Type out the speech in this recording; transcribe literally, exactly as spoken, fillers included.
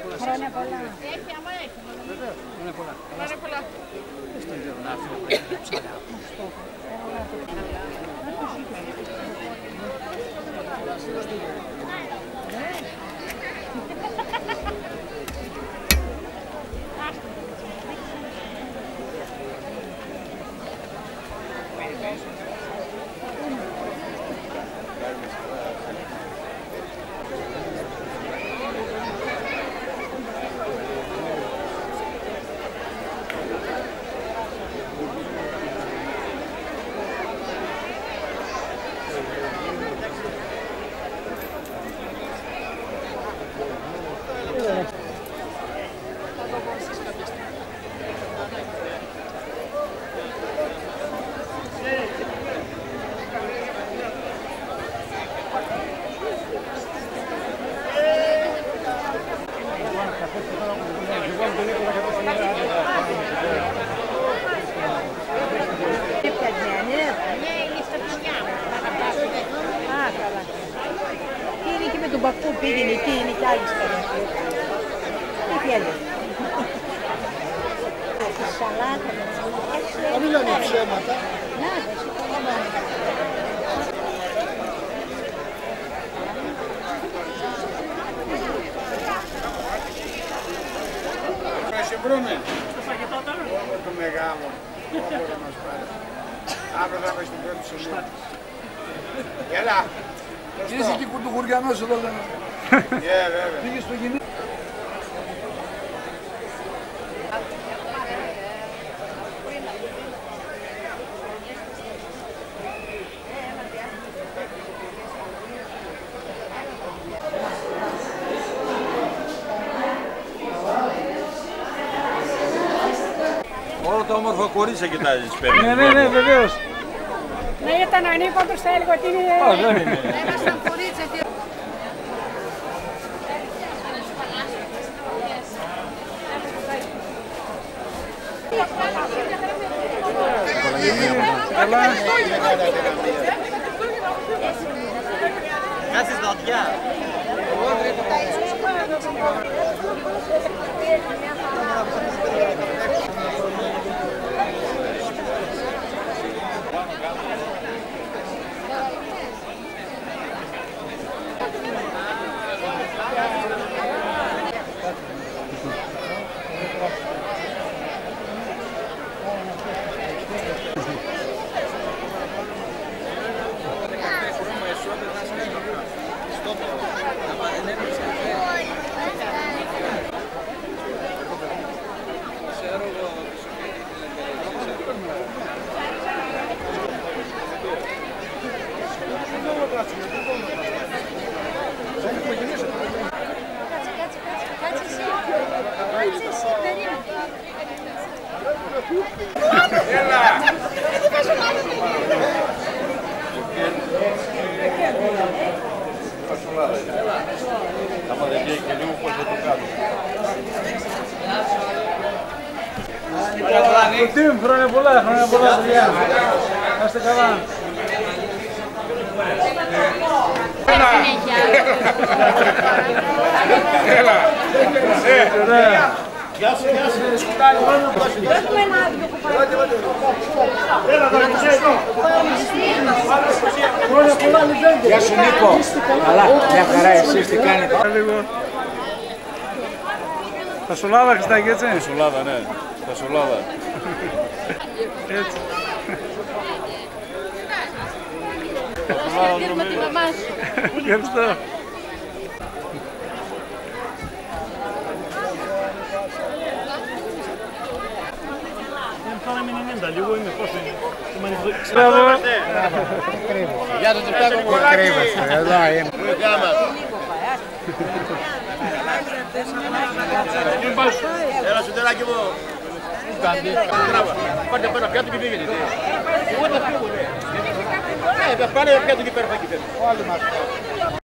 Χρόνια πολλά. Έχει, άμα έχει. Χρόνια πολλά. Χρόνια πολλά. Στον Γερνάφη, ψαλιά. Όμορφο κορίτσια κοιτάζει τις πέμπτες. Ναι, ναι, ναι, βεβαίως. Ναι, ήταν ανήκοντος, θα έλεγα ότι είναι... Α, δεν είναι. Έμασταν κορίτσια. Κάτσε δοντιά. Τα σολάδα, Χριστάκη, έτσι. Τα σολάδα, ναι. Τα σολάδα. Έτσι. Τα σολάδα, νομίζω. Ευχαριστώ. Πάμε με ενενήντα, λίγο είμαι, πόσο είναι. Γεια σας, Τουρκάκο μου. Κρύβεστε, εδώ είμαι. Έλα σου τεράκι μου. Πάρτε πέρα, πιάτο και πήγαινε. Εγώ θα φύγω, ναι. Πάνε πιάτο και πέρα, θα κοιτέρα.